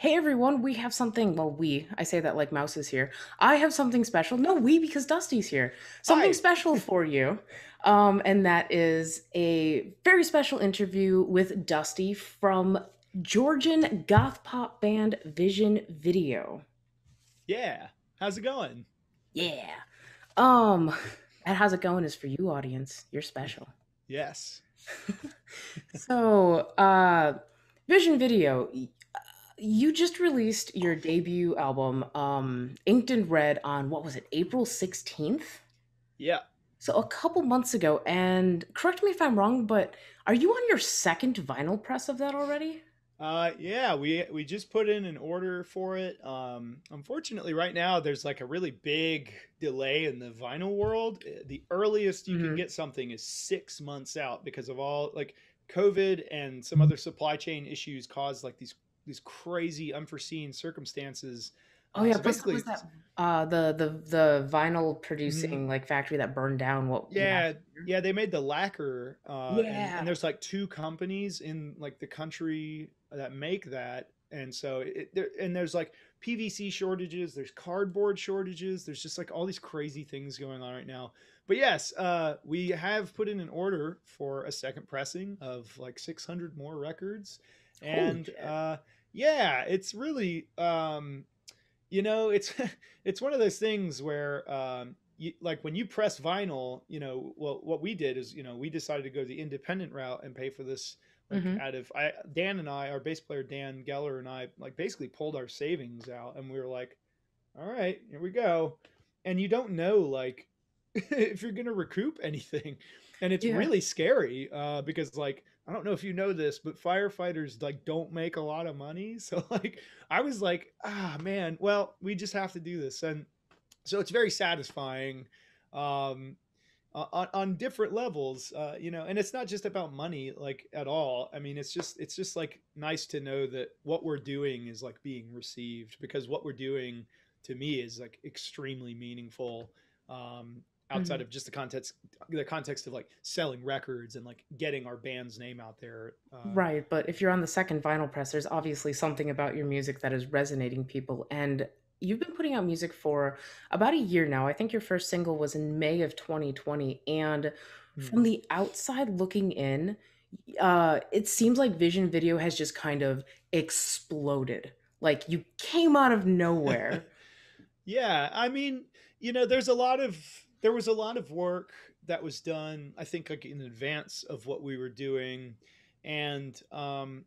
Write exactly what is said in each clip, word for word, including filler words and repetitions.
hey everyone, we have something, well we, I say that like Mouse is here. I have something special, no we because Dusty's here. Something Hi. special for you. Um, and that is a very special interview with Dusty from Georgian goth pop band Vision Video. Yeah, how's it going? Yeah. Um, and how's it going is for you audience, you're special. Yes. So, uh, Vision Video, you just released your debut album, um, Inked in Red, on what was it, April sixteenth? Yeah. So a couple months ago, and correct me if I'm wrong, but are you on your second vinyl press of that already? Uh, yeah, we we just put in an order for it. Um, unfortunately, right now there's like a really big delay in the vinyl world. The earliest you mm-hmm. can get something is six months out because of all like COVID and some other supply chain issues caused like these these crazy unforeseen circumstances. Oh yeah, so basically was that, uh, the the the vinyl producing mm, like factory that burned down. What? Yeah, yeah, they made the lacquer. Uh, yeah, and, and there's like two companies in like the country that make that, and so it, there, and there's like P V C shortages, there's cardboard shortages, there's just like all these crazy things going on right now. But yes, uh, we have put in an order for a second pressing of like six hundred more records, and uh, yeah, it's really. Um, You know, it's it's one of those things where, um, you, like, when you press vinyl, you know, well, what we did is, you know, we decided to go the independent route and pay for this. Like, mm-hmm. out of I, Dan and I, our bass player Dan Geller and I, like, basically pulled our savings out, and we were like, all right, here we go. And you don't know, like, if you're gonna recoup anything, and it's yeah. really scary uh, because, like. I don't know if you know this, but firefighters like don't make a lot of money. So like, I was like, ah, man, well, we just have to do this. And so it's very satisfying um, on, on different levels, uh, you know, and it's not just about money, like at all. I mean, it's just, it's just like nice to know that what we're doing is like being received, because what we're doing to me is like extremely meaningful. Um, outside mm-hmm. of just the context, the context of like selling records and like getting our band's name out there. Uh, right. But if you're on the second vinyl press, there's obviously something about your music that is resonating people. And you've been putting out music for about a year now. I think your first single was in May of twenty twenty. And mm-hmm. from the outside looking in, uh, it seems like Vision Video has just kind of exploded. Like you came out of nowhere. Yeah. I mean, you know, there's a lot of, There was a lot of work that was done, I think, like in advance of what we were doing. And, um,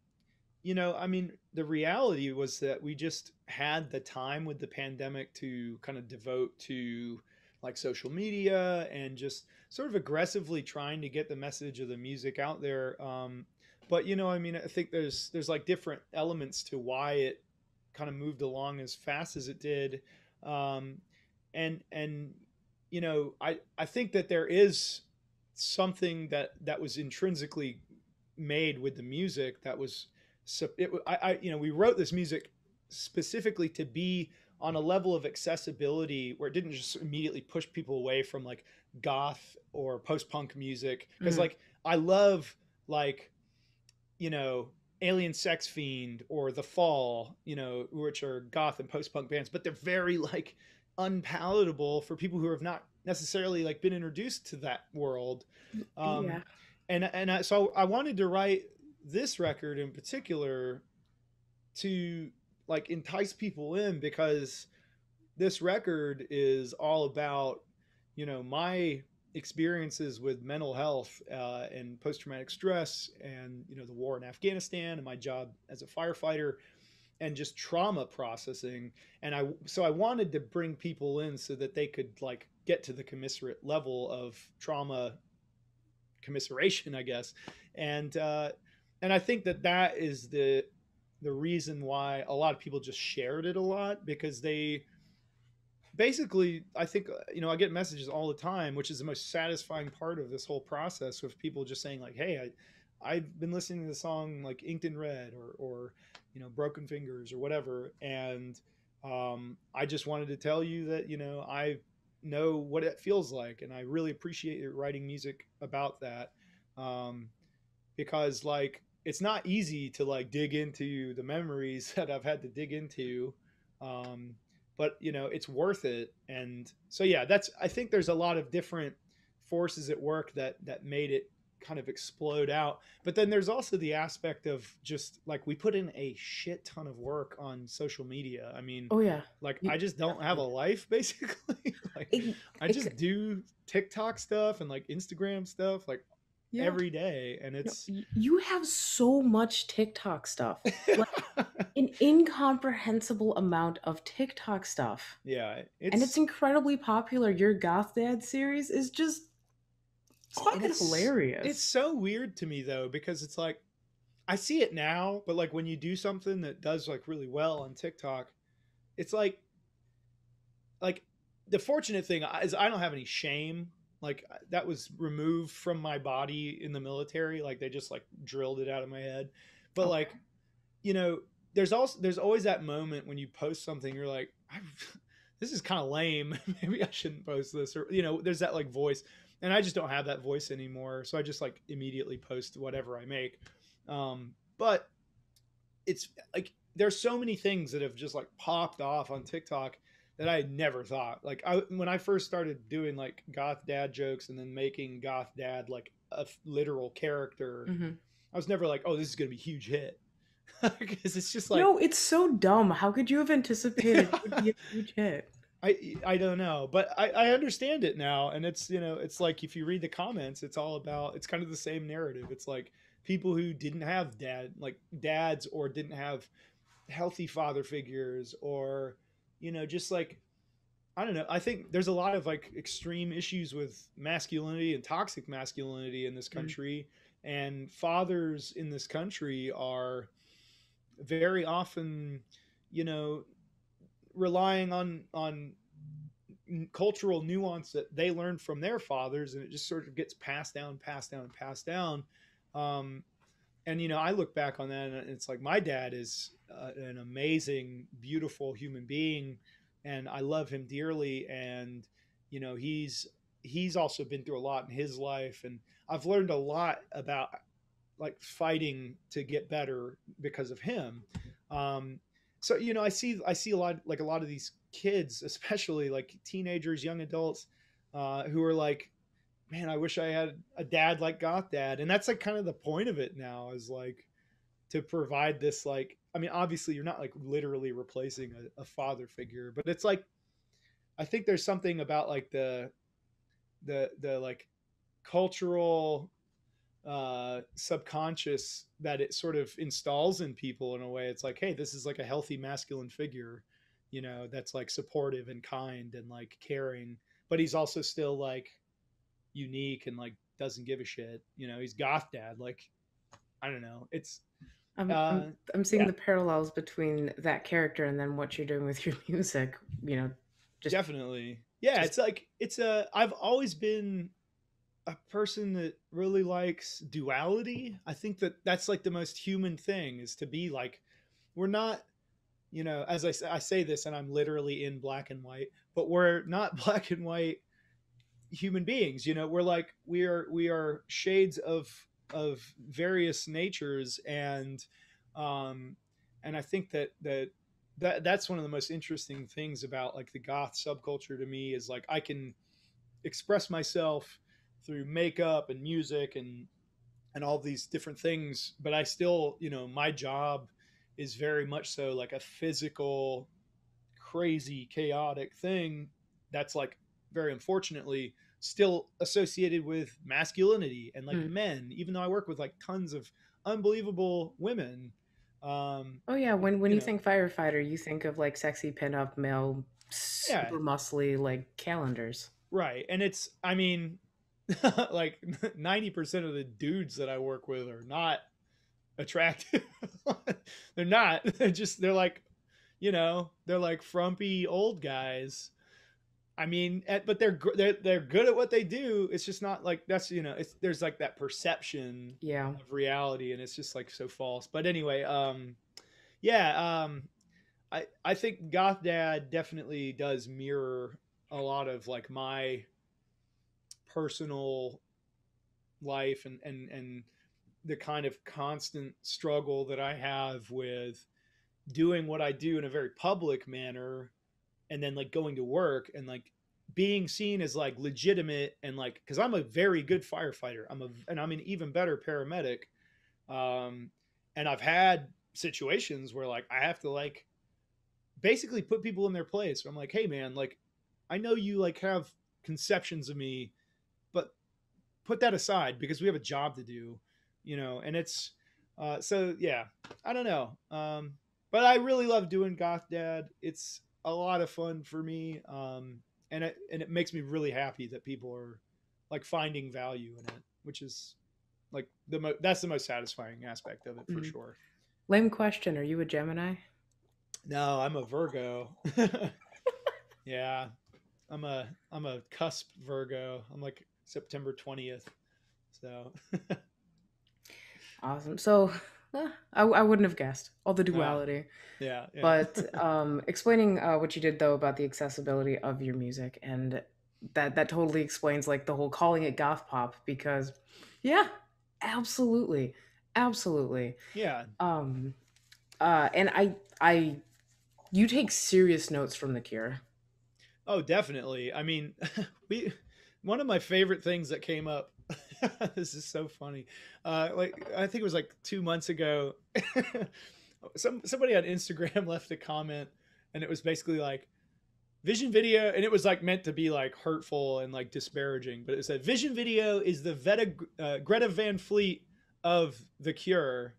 you know, I mean, the reality was that we just had the time with the pandemic to kind of devote to like social media and just sort of aggressively trying to get the message of the music out there. Um, but, you know, I mean, I think there's there's like different elements to why it kind of moved along as fast as it did. Um, and and. You know, I, I think that there is something that that was intrinsically made with the music that was, it, I, I you know, we wrote this music specifically to be on a level of accessibility where it didn't just immediately push people away from like goth or post-punk music. Because mm-hmm. like, I love like, you know, Alien Sex Fiend or The Fall, you know, which are goth and post-punk bands, but they're very like, unpalatable for people who have not necessarily like been introduced to that world. Um, yeah. And, and I, so I wanted to write this record in particular to like entice people in, because this record is all about, you know, my experiences with mental health uh, and post-traumatic stress and, you know, the war in Afghanistan and my job as a firefighter and just trauma processing. And I, so I wanted to bring people in so that they could like get to the commiserate level of trauma commiseration, I guess. And, uh, and I think that that is the, the reason why a lot of people just shared it a lot, because they basically, I think, you know, I get messages all the time, which is the most satisfying part of this whole process, with people just saying like, hey, I, I've been listening to the song like Inked in Red or, or, you know, Broken Fingers or whatever. And, um, I just wanted to tell you that, you know, I know what it feels like, and I really appreciate your writing music about that. Um, because like, it's not easy to like dig into the memories that I've had to dig into. Um, but you know, it's worth it. And so, yeah, that's, I think there's a lot of different forces at work that, that made it kind of explode out. But then there's also the aspect of just like, we put in a shit ton of work on social media. I mean, oh yeah, like you, I just don't have a life basically. Like it, I just it, do TikTok stuff and like Instagram stuff, like yeah. every day. And it's, no, you have so much TikTok stuff, like an incomprehensible amount of TikTok stuff. Yeah. It's, and it's incredibly popular. Your Goth Dad series is just, it's fucking it's, hilarious. It's so weird to me though, because it's like I see it now, but like when you do something that does like really well on TikTok, it's like like the fortunate thing is I don't have any shame. Like that was removed from my body in the military. Like they just like drilled it out of my head. But okay. like, you know, there's also there's always that moment when you post something, you're like, I, this is kind of lame. Maybe I shouldn't post this, or you know, there's that like voice. And I just don't have that voice anymore. So I just like immediately post whatever I make. Um, but it's like, there's so many things that have just like popped off on TikTok that I never thought. Like I, when I first started doing like goth dad jokes and then making goth dad like a literal character, mm-hmm. I was never like, oh, this is going to be a huge hit. Because it's just like, no, it's so dumb. How could you have anticipated it would be a huge hit? I, I don't know, but I, I understand it now. And it's, you know, it's like, if you read the comments, it's all about, it's kind of the same narrative. It's like people who didn't have dad, like dads, or didn't have healthy father figures, or, you know, just like, I don't know. I think there's a lot of like extreme issues with masculinity and toxic masculinity in this country. Mm-hmm. And fathers in this country are very often, you know, relying on on cultural nuance that they learned from their fathers, and it just sort of gets passed down passed down passed down um and you know, I look back on that and it's like, my dad is uh, an amazing, beautiful human being, and I love him dearly, and you know, he's he's also been through a lot in his life, and I've learned a lot about like fighting to get better because of him. um So, you know, I see, I see a lot, like a lot of these kids, especially like teenagers, young adults, uh, who are like, man, I wish I had a dad like Goth Dad. And that's like kind of the point of it now, is like to provide this, like, I mean, obviously you're not like literally replacing a, a father figure, but it's like, I think there's something about like the, the, the like cultural, uh subconscious that it sort of installs in people in a way. It's like, hey, this is like a healthy masculine figure, you know, that's like supportive and kind and like caring, but he's also still like unique and like doesn't give a shit, you know, he's Goth Dad. Like, I don't know, it's i'm, uh, I'm, I'm seeing yeah. the parallels between that character and then what you're doing with your music, you know. Just definitely yeah just... it's like it's a I've always been a person that really likes duality. I think that that's like the most human thing, is to be like, we're not, you know, as I say, I say this and I'm literally in black and white, but we're not black and white human beings. You know, we're like, we are, we are shades of, of various natures. And, um, and I think that, that, that that's one of the most interesting things about like the goth subculture to me, is like, I can express myself through makeup and music and, and all these different things. But I still, you know, my job is very much so like a physical, crazy, chaotic thing that's like very unfortunately still associated with masculinity and like mm. men, even though I work with like tons of unbelievable women. Um, oh yeah. When, when you, you know, think firefighter, you think of like sexy pinup male, yeah. super muscly, like calendars. Right. And it's, I mean, like ninety percent of the dudes that I work with are not attractive. They're not, they're just, they're like, you know, they're like frumpy old guys. I mean, but they're, they're, they're good at what they do. It's just not like, that's, you know, it's, there's like that perception yeah. of reality, and it's just like so false. But anyway, um, yeah, um, I, I think Goth Dad definitely does mirror a lot of like my personal life and, and, and the kind of constant struggle that I have with doing what I do in a very public manner and then like going to work and like being seen as like legitimate and like, cause I'm a very good firefighter. I'm a, and I'm an even better paramedic. Um, and I've had situations where like, I have to like basically put people in their place. I'm like, hey man, like, I know you like have conceptions of me, but put that aside because we have a job to do, you know? And it's, uh, so yeah, I don't know. Um, but I really love doing Goth Dad. It's a lot of fun for me. Um, And it, and it makes me really happy that people are like finding value in it, which is like the mo- that's the most satisfying aspect of it for mm. sure. Lame question. Are you a Gemini? No, I'm a Virgo. Yeah. I'm a, I'm a cusp Virgo. I'm like September twentieth. So awesome. So I, I wouldn't have guessed all the duality. Uh, yeah, yeah. But um, explaining uh, what you did though about the accessibility of your music, and that that totally explains like the whole calling it goth pop, because yeah, absolutely, absolutely. Yeah. Um, uh, and I I you take serious notes from The Cure. Oh, definitely. I mean, we one of my favorite things that came up. This is so funny. Uh, like I think it was like two months ago, some somebody on Instagram left a comment, and it was basically like Vision Video, and it was like meant to be like hurtful and like disparaging, but it said Vision Video is the Veta, uh, Greta Van Fleet of The Cure,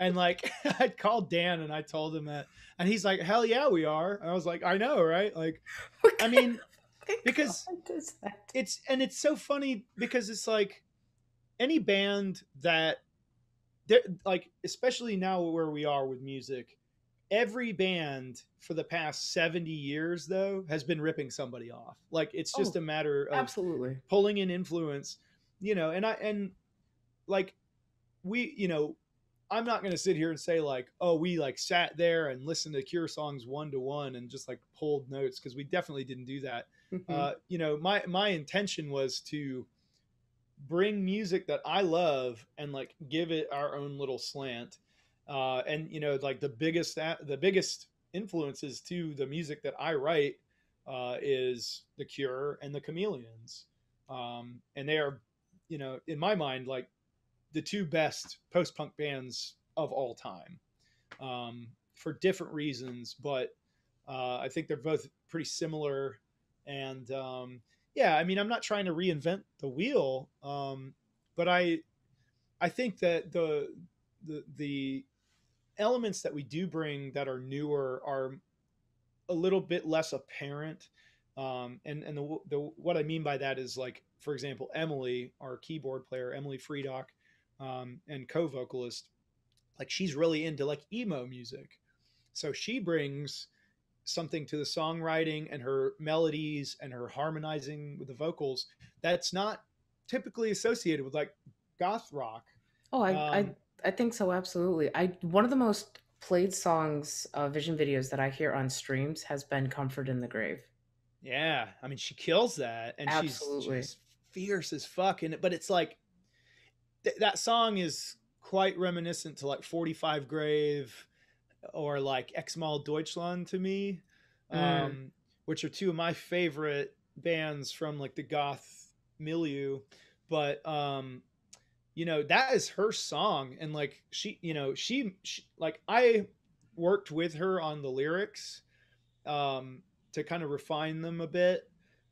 and like I called Dan and I told him that, and he's like, hell yeah, we are. And I was like, I know, right? Like, okay. I mean. Because it's, and it's so funny because it's like any band that they're like, especially now where we are with music, every band for the past seventy years though has been ripping somebody off. Like it's just oh, a matter of absolutely pulling in influence, you know, and I, and like we, you know, I'm not going to sit here and say like, oh, we like sat there and listened to Cure songs one to one and just like pulled notes, because we definitely didn't do that. Mm-hmm. Uh, you know, my my intention was to bring music that I love and like give it our own little slant. Uh, and you know, like the biggest the biggest influences to the music that I write uh, is The Cure and The Chameleons, um, and they are, you know, in my mind like the two best post-punk bands of all time, um, for different reasons, but, uh, I think they're both pretty similar. And, um, yeah, I mean, I'm not trying to reinvent the wheel. Um, but I, I think that the, the, the elements that we do bring that are newer are a little bit less apparent. Um, and, and the, the, what I mean by that is like, for example, Emily, our keyboard player, Emily Friedock, Um, and co-vocalist, like she's really into like emo music. So she brings something to the songwriting and her melodies and her harmonizing with the vocals that's not typically associated with like goth rock. Oh, I, um, I, I think so. Absolutely. I, one of the most played songs, uh, Vision Videos that I hear on streams has been Comfort in the Grave. Yeah. I mean, she kills that, and absolutely. she's, she's fierce as fuck. And, but it's like, that song is quite reminiscent to like forty-five Grave or like Xmal Deutschland to me, mm. um, which are two of my favorite bands from like the goth milieu. But, um, you know, that is her song. And like, she, you know, she, she like I worked with her on the lyrics, um, to kind of refine them a bit.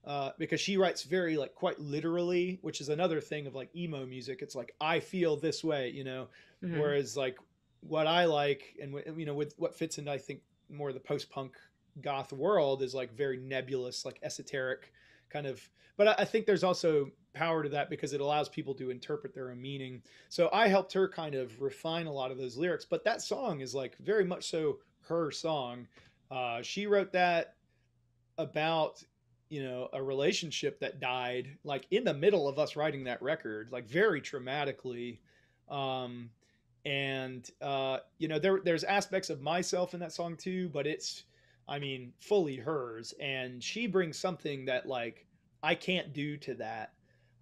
Uh, because she writes very like quite literally, which is another thing of like emo music. It's like, I feel this way, you know, mm-hmm. whereas like what I like and, you know, with what fits into, I think, more of the post-punk goth world is like very nebulous, like esoteric kind of, but I, I think there's also power to that because it allows people to interpret their own meaning. So I helped her kind of refine a lot of those lyrics, but that song is like very much so her song. Uh, she wrote that about, you know, a relationship that died like in the middle of us writing that record, like very traumatically. Um, and, uh, you know, there, there's aspects of myself in that song too, but it's, I mean, fully hers. And she brings something that like, I can't do to that.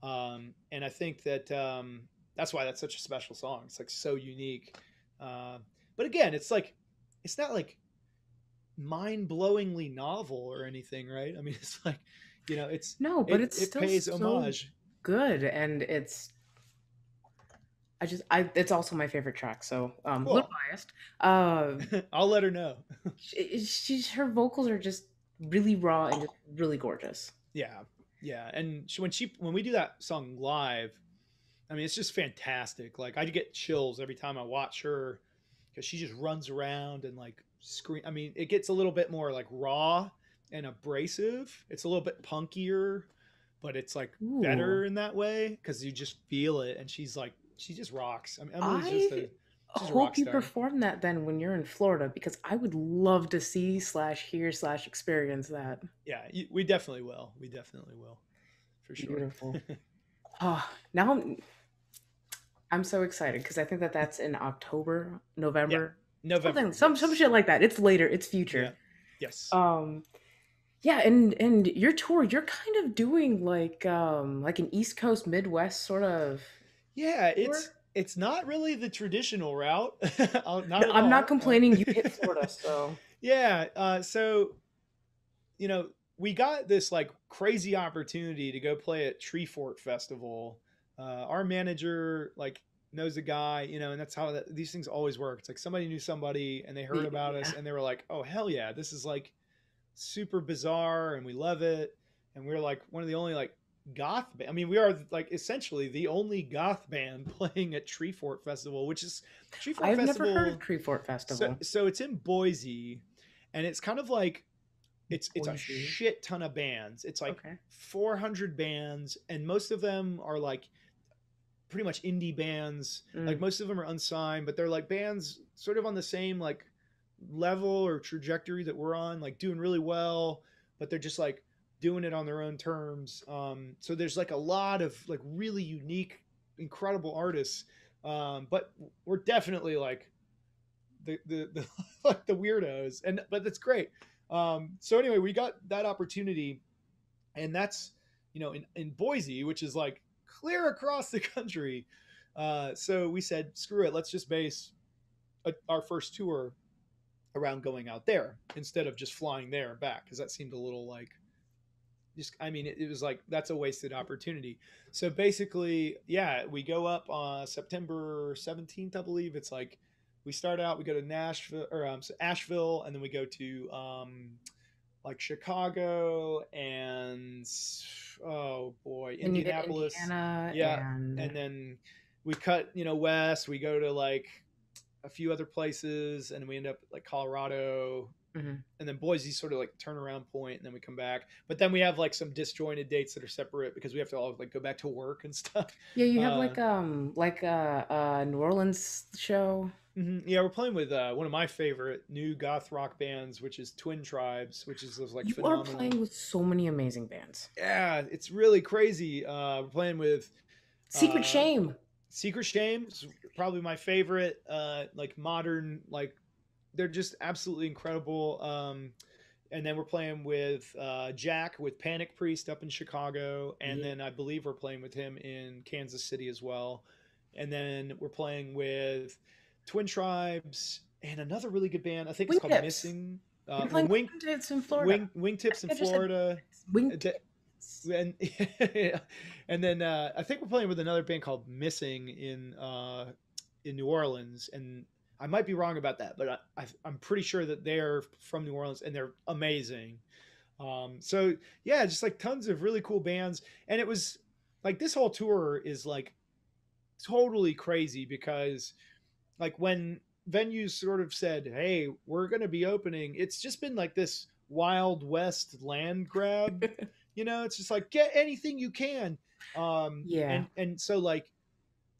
Um, and I think that, um, that's why that's such a special song. It's like so unique. Uh, but again, it's like, it's not like mind-blowingly novel or anything, right? I mean, it's like, you know, it's no, but it, it's still it pays so homage. Good, and it's. I just, I it's also my favorite track, so um, cool. A little biased. Uh, I'll let her know. she, she's her vocals are just really raw and just really gorgeous. Yeah, yeah, and she, when she when we do that song live, I mean, it's just fantastic. Like I get chills every time I watch her because she just runs around and like scream. I mean, it gets a little bit more like raw and abrasive. It's a little bit punkier, but it's like Ooh. Better in that way because you just feel it, and she's like. She just rocks. I mean, Emily's just a, she's a rock star. You perform that then when you're in Florida, because I would love to see slash hear slash experience that. Yeah, you, we definitely will. We definitely will, for sure. Beautiful. Oh, now I'm, I'm so excited because I think that that's in October, November, yeah, November, something, some some shit like that. It's later. It's future. Yeah. Yes. Um, yeah, and and your tour, you're kind of doing like um like an East Coast Midwest sort of. Yeah, it's it's not really the traditional route. not no, I'm all. not complaining. You hit Florida, so yeah. Uh, so, you know, we got this like crazy opportunity to go play at Treefort Festival. Uh, our manager like knows a guy, you know, and that's how that, these things always work. It's like somebody knew somebody, and they heard about yeah. us, and they were like, "Oh hell yeah, this is like super bizarre, and we love it." And we we're like one of the only like. goth band. I mean, we are like essentially the only goth band playing at Treefort Festival, which is Treefort I've Festival. I've never heard of Treefort Festival. So, so it's in Boise, and it's kind of like it's Boise. It's a shit ton of bands. It's like okay. four hundred bands, and most of them are like pretty much indie bands. Mm. Like most of them are unsigned, but they're like bands sort of on the same like level or trajectory that we're on, like doing really well, but they're just like doing it on their own terms. Um, so there's like a lot of like really unique, incredible artists. Um, but we're definitely like the, the, the, like the weirdos, and, but that's great. Um, so anyway, we got that opportunity, and that's, you know, in, in Boise, which is like clear across the country. Uh, so we said, screw it. Let's just base a, our first tour around going out there instead of just flying there and back. Cause that seemed a little like, Just, I mean, it, it was like, that's a wasted opportunity. So basically, yeah, we go up on uh, September seventeenth, I believe. It's like, we start out, we go to Nashville or um, Asheville, and then we go to um, like Chicago and, oh boy, Indianapolis. Indiana, yeah. And... and then we cut, you know, west, we go to like a few other places, and we end up like Colorado. Mm-hmm. And then Boise's sort of like turnaround point, and then we come back. But then we have like some disjointed dates that are separate because we have to all like go back to work and stuff. Yeah, you have uh, like um like a, a New Orleans show. Mm-hmm. Yeah, we're playing with uh, one of my favorite new goth rock bands, which is Twin Tribes, which is like you phenomenal. Are playing with so many amazing bands. Yeah, it's really crazy. Uh, we're playing with Secret uh, Shame. Secret Shame is probably my favorite. Uh, like modern like. They're just absolutely incredible. Um, and then we're playing with uh, Jack with Panic Priest up in Chicago. And yeah. then I believe we're playing with him in Kansas City as well. And then we're playing with Twin Tribes and another really good band. I think it's Wingtips. called Missing. Uh, Wingtips Wing, in Florida. Wing, Wingtips in Florida. Wingtips. And, yeah. and then uh, I think we're playing with another band called Missing in, uh, in New Orleans. And I might be wrong about that, but I, I, I'm pretty sure that they're from New Orleans, and they're amazing. Um, so yeah, just like tons of really cool bands. And it was like, this whole tour is like totally crazy because like when venues sort of said, hey, we're going to be opening, it's just been like this Wild West land grab, you know, it's just like, get anything you can. Um, yeah. And, and so like,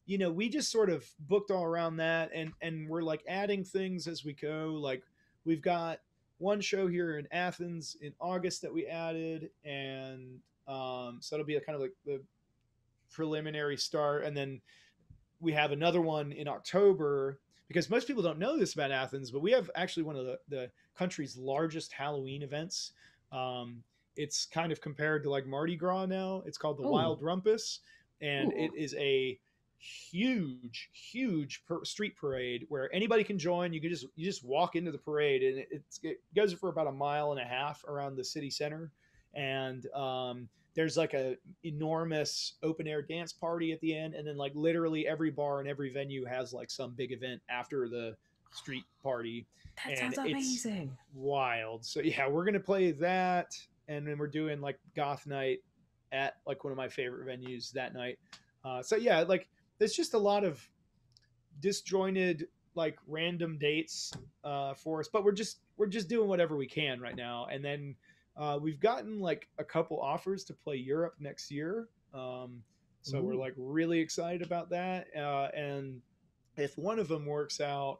you know, we just sort of booked all around that, and, and we're like adding things as we go. Like we've got one show here in Athens in August that we added. And, um, so it'll be a kind of like the preliminary start. And then we have another one in October, because most people don't know this about Athens, but we have actually one of the, the country's largest Halloween events. Um, it's kind of compared to like Mardi Gras now. It's called the Ooh. Wild Rumpus, and Ooh. It is a, huge, huge per street parade where anybody can join. You can just, you just walk into the parade, and it, it's, it goes for about a mile and a half around the city center. And, um, there's like a enormous open air dance party at the end. And then like literally every bar and every venue has like some big event after the street party. That and sounds amazing. It's wild. So yeah, we're going to play that. And then we're doing like goth night at like one of my favorite venues that night. Uh, so yeah, like there's just a lot of disjointed, like random dates uh, for us, but we're just, we're just doing whatever we can right now. And then uh, we've gotten like a couple offers to play Europe next year. Um, so Ooh. We're like really excited about that. Uh, and if one of them works out,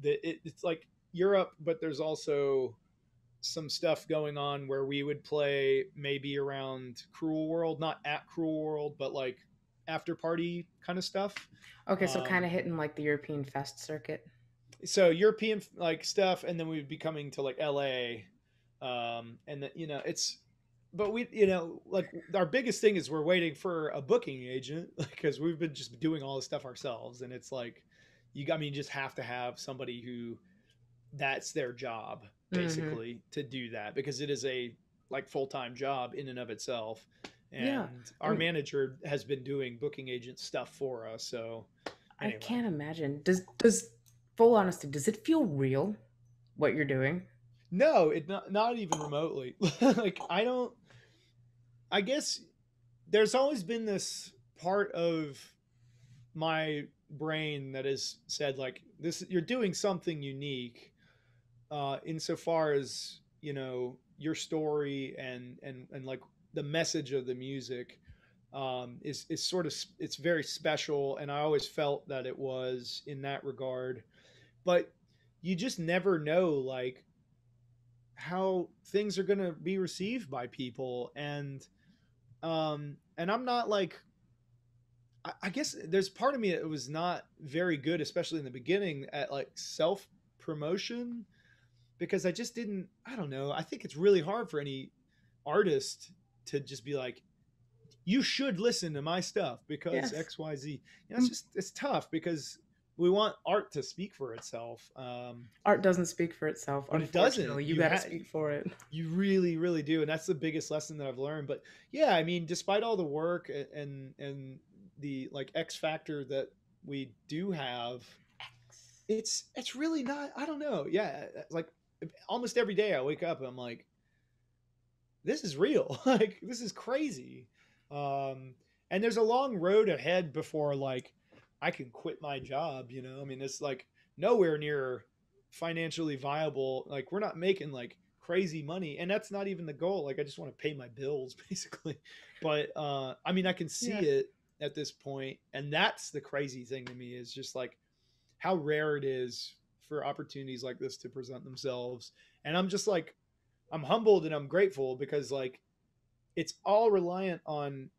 the, it, it's like Europe, but there's also some stuff going on where we would play maybe around Cruel World, not at Cruel World, but like after party kind of stuff. Okay, so um, kind of hitting like the European fest circuit. So European like stuff, and then we'd be coming to like L A, um, and the, you know it's, but we you know like our biggest thing is we're waiting for a booking agent because we've been just doing all this stuff ourselves, and it's like you I mean you just have to have somebody who that's their job. Basically mm-hmm. to do that, because it is a like full-time job in and of itself. And yeah. our I mean, manager has been doing booking agent stuff for us. So anyway. I can't imagine. Does, does full honesty, does it feel real what you're doing? No, it not, not even remotely. Like I don't, I guess there's always been this part of my brain that has said like this, you're doing something unique. Uh, insofar as, you know, your story and, and, and like the message of the music um, is, is sort of, it's very special. And I always felt that it was in that regard, but you just never know, like how things are going to be received by people. And, um, and I'm not like, I, I guess there's part of me that was not very good, especially in the beginning, at like self-promotion. Because I just didn't, I don't know. I think it's really hard for any artist to just be like, you should listen to my stuff because yes. X, Y, Z. You know, it's just, it's tough because we want art to speak for itself. Um, art doesn't speak for itself. Unfortunately, it doesn't. You, you got to speak for it. You really, really do. And that's the biggest lesson that I've learned. But yeah, I mean, despite all the work and, and the like X factor that we do have, it's, it's really not, I don't know. Yeah. Like, almost every day I wake up and I'm like, this is real. Like, this is crazy. Um, and there's a long road ahead before like I can quit my job. You know, I mean, it's like nowhere near financially viable. Like we're not making like crazy money, and that's not even the goal. Like I just want to pay my bills basically. But, uh, I mean, I can see yeah. it at this point. And that's the crazy thing to me is just like how rare it is for opportunities like this to present themselves. And I'm just like, I'm humbled and I'm grateful because like, it's all reliant on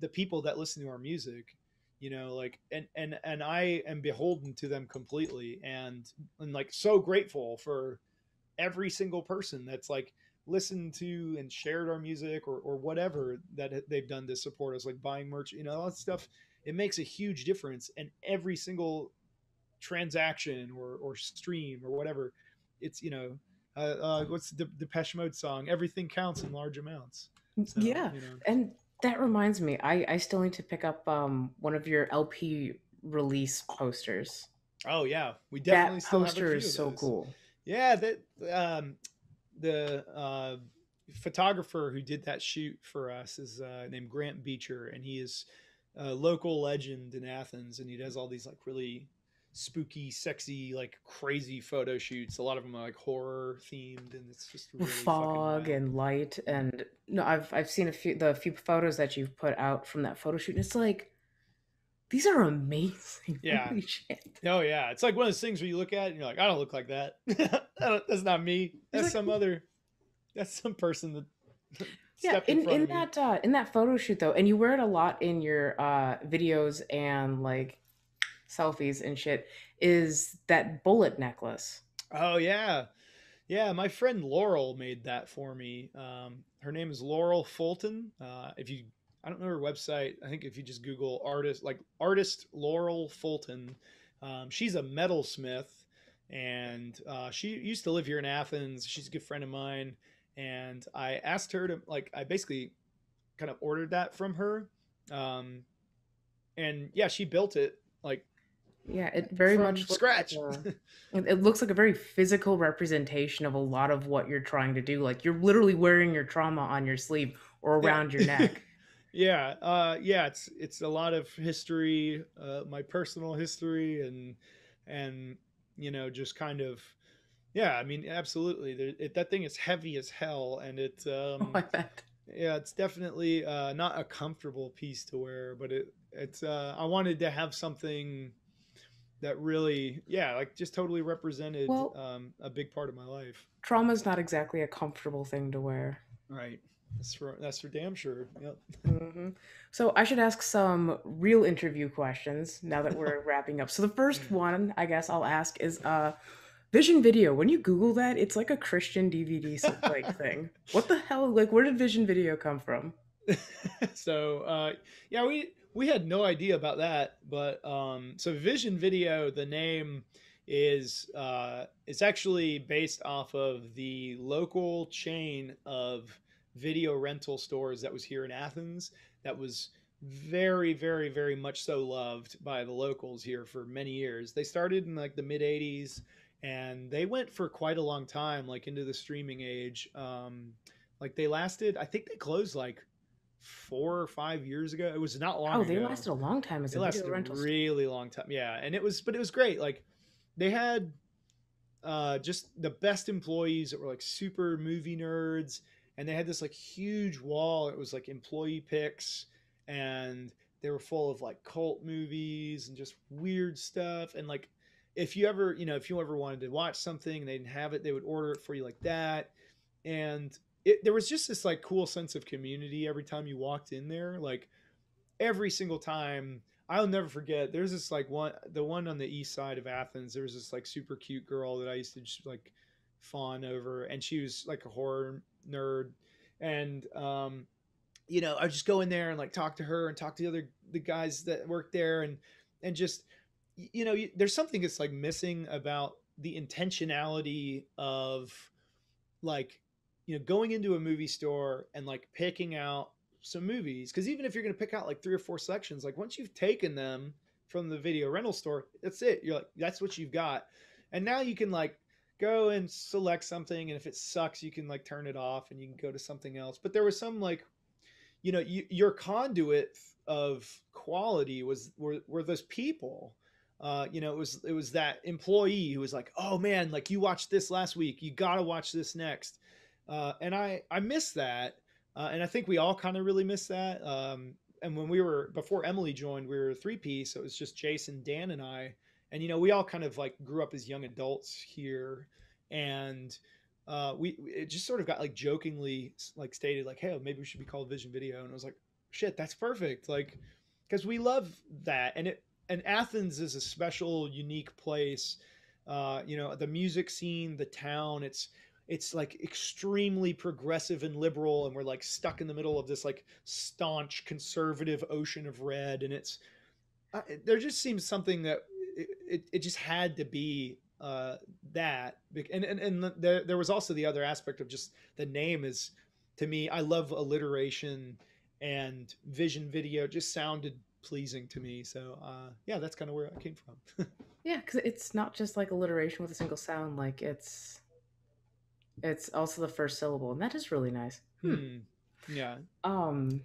the people that listen to our music, you know, like, and, and, and I am beholden to them completely. And I'm like, so grateful for every single person that's like listened to and shared our music or, or whatever that they've done to support us, like buying merch, you know, all that stuff. It makes a huge difference. And every single transaction or or stream or whatever, it's you know uh, uh what's the Depeche Mode song, everything counts in large amounts, so, yeah you know. And that reminds me, i i still need to pick up um one of your L P release posters. Oh yeah, we definitely that still poster have a few is of so those. Cool yeah that um the uh photographer who did that shoot for us is uh named Grant Beecher, and he is a local legend in Athens, and he does all these like really spooky, sexy, like crazy photo shoots. A lot of them are like horror themed, and it's just really fog and light. And no, I've I've seen a few the few photos that you've put out from that photo shoot, and it's like these are amazing. Yeah. Holy shit. Oh yeah, it's like one of those things where you look at it and you're like, I don't look like that. That's not me. That's like, some other. That's some person that. Yeah, in, in, in that uh, in that photo shoot though, and you wear it a lot in your uh, videos and like. Selfies and shit, is that bullet necklace. Oh yeah, yeah, my friend Laurel made that for me. Um her name is Laurel Fulton. Uh if you I don't know her website. I think if you just Google artist, like artist Laurel Fulton, um, she's a metalsmith, and uh, she used to live here in Athens. She's a good friend of mine. And I asked her to, like, I basically kind of ordered that from her. Um, and yeah, she built it, like, yeah, it very from much scratch. Like a, it looks like a very physical representation of a lot of what you're trying to do. Like, you're literally wearing your trauma on your sleeve or around yeah. your neck. Yeah, uh, yeah, it's it's a lot of history, uh, my personal history, and and you know, just kind of, yeah. I mean, absolutely, there, it, that thing is heavy as hell, and it's um, oh, I bet. Yeah, it's definitely uh, not a comfortable piece to wear, but it it's. Uh, I wanted to have something that really, yeah, like just totally represented well, um, a big part of my life. Trauma's not exactly a comfortable thing to wear, right? That's for, that's for damn sure. Yep. Mm-hmm. So I should ask some real interview questions now that we're wrapping up. So the first one, I guess I'll ask is uh, Vision Video. When you Google that, it's like a Christian D V D like thing. What the hell? Like, where did Vision Video come from? So uh, yeah, we we had no idea about that. But um, so Vision Video, the name is uh, it's actually based off of the local chain of video rental stores that was here in Athens that was very, very, very much so loved by the locals here for many years. They started in like the mid eighties and they went for quite a long time, like into the streaming age. Um, like they lasted, I think they closed like four or five years ago. It was not long oh, ago. They lasted a long time as a video rental store. Really long time. Yeah. And it was, but it was great. Like they had uh, just the best employees that were like super movie nerds. And they had this like huge wall. It was like employee picks and they were full of like cult movies and just weird stuff. And like, if you ever, you know, if you ever wanted to watch something and they didn't have it, they would order it for you like that. And it, there was just this like cool sense of community every time you walked in there, like every single time. I'll never forget. There's this like one, the one on the east side of Athens, there was this like super cute girl that I used to just like fawn over. And she was like a horror nerd, and um you know, I just go in there and like talk to her and talk to the other the guys that work there, and and just, you know, you, there's something that's like missing about the intentionality of like, you know, going into a movie store and like picking out some movies, because even if you're going to pick out like three or four selections, like once you've taken them from the video rental store, that's it, you're like, that's what you've got. And now you can like go and select something, and if it sucks, you can like turn it off and you can go to something else. But there was some like, you know, you, your conduit of quality was were, were those people. Uh, you know, it was it was that employee who was like, oh man, like you watched this last week, you gotta watch this next. Uh, and I I miss that, uh, and I think we all kind of really miss that. Um, and when we were before Emily joined, we were a three piece, so it was just Jason, Dan, and I. And, you know, we all kind of like grew up as young adults here, and uh, we it just sort of got like jokingly like stated like, hey, maybe we should be called Vision Video. And I was like, shit, that's perfect. Like, because we love that. And it and Athens is a special, unique place. Uh, you know, the music scene, the town, it's it's like extremely progressive and liberal. And we're like stuck in the middle of this like staunch conservative ocean of red. And it's uh, there just seems something that It, it, it just had to be uh, that. And, and, and the, the, there was also the other aspect of just the name is, to me, I love alliteration, and Vision Video just sounded pleasing to me. So uh, yeah, that's kind of where I came from. Yeah, because it's not just like alliteration with a single sound. Like it's, it's also the first syllable, and that is really nice. Hmm. Yeah. Um.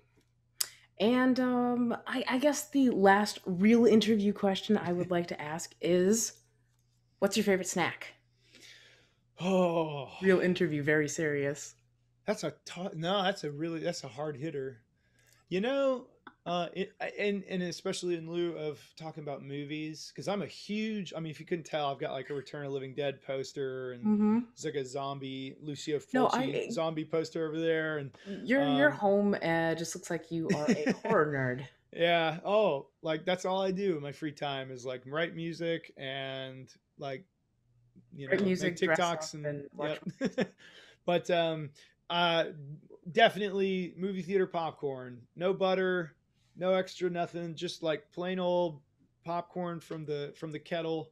And um, I, I guess the last real interview question I would like to ask is, what's your favorite snack? Oh, real interview, very serious. That's a no. That's a really that's a hard hitter. You know, uh, it, and and especially in lieu of talking about movies, because I'm a huge. I mean, if you couldn't tell, I've got like a Return of the Living Dead poster, and mm-hmm. It's like a zombie Lucio no, Fulci I, zombie poster over there. And your um, your home uh, just looks like you are a horror nerd. Yeah. Oh, like that's all I do in my free time is like write music and like you know, music, make TikToks and, and watch. Yep. But um, uh, definitely movie theater popcorn, no butter, no extra nothing, just like plain old popcorn from the from the kettle.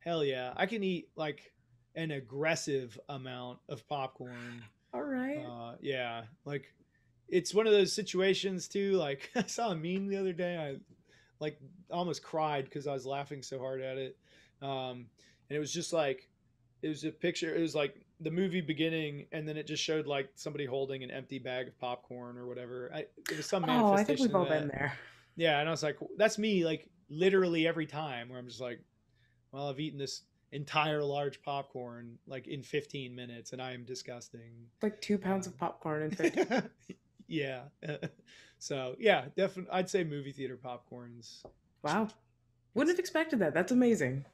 Hell yeah, I can eat like an aggressive amount of popcorn. All right. Uh, yeah, like it's one of those situations too. Like I saw a meme the other day. I like almost cried because I was laughing so hard at it. Um, and it was just like, it was a picture. It was like the movie beginning, and then it just showed like somebody holding an empty bag of popcorn or whatever. I, it was some manifestation. Oh, I think we've all been there. Yeah, and I was like, that's me. Like literally every time, where I'm just like, well, I've eaten this entire large popcorn like in fifteen minutes, and I am disgusting. Like two pounds um, of popcorn in fifteen. Yeah. So yeah, definitely. I'd say movie theater popcorns. Wow, wouldn't have expected that. That's amazing.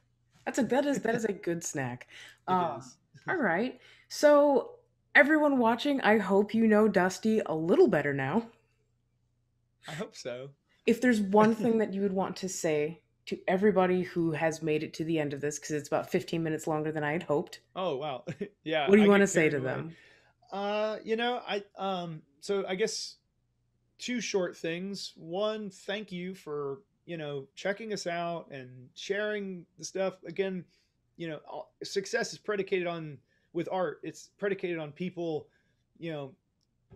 That's a that is that is a good snack. Um, all right. So everyone watching, I hope you know Dusty a little better now. I hope so. If there's one thing that you would want to say to everybody who has made it to the end of this, because it's about fifteen minutes longer than I had hoped. Oh wow, yeah. What do you I want to say to them? Uh, you know, I um. So I guess two short things. One, thank you for, you know, checking us out and sharing the stuff. Again, you know, success is predicated on, with art, it's predicated on people, you know,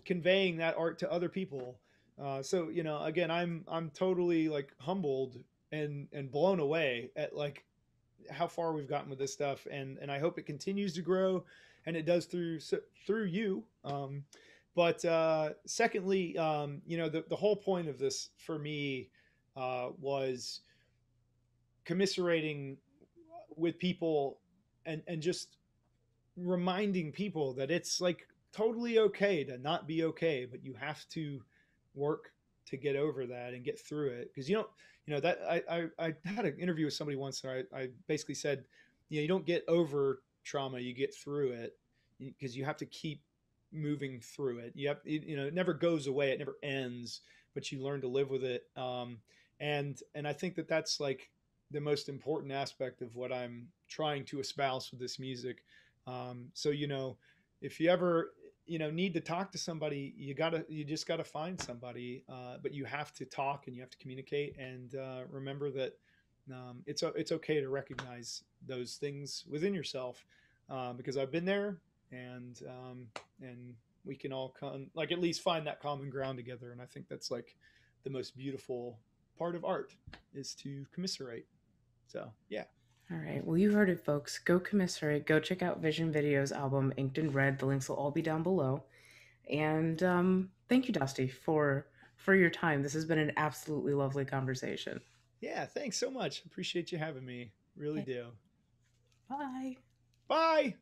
conveying that art to other people. Uh, so, you know, again, I'm, I'm totally like humbled and, and blown away at like how far we've gotten with this stuff. And, and I hope it continues to grow, and it does through, through you. Um, but, uh, secondly, um, you know, the, the whole point of this for me, Uh, was commiserating with people and, and just reminding people that it's like totally okay to not be okay, but you have to work to get over that and get through it. Because you don't, you know, that I, I, I had an interview with somebody once, and I, I basically said, you know, you don't get over trauma, you get through it, because you have to keep moving through it. You have, you know, it never goes away, it never ends, but you learn to live with it. Um, And, and I think that that's like the most important aspect of what I'm trying to espouse with this music. Um, so, you know, if you ever, you know, need to talk to somebody, you gotta, you just gotta find somebody, uh, but you have to talk and you have to communicate, and uh, remember that um, it's, it's okay to recognize those things within yourself, uh, because I've been there, and, um, and we can all come, like, at least find that common ground together. And I think that's like the most beautiful part of art, is to commiserate. So yeah. All right, well, you heard it, folks. Go commiserate. Go check out Vision Video's album Inked in Red. The links will all be down below. And um thank you, Dusty, for for your time. This has been an absolutely lovely conversation. Yeah, thanks so much. Appreciate you having me. Really do. Bye. Bye.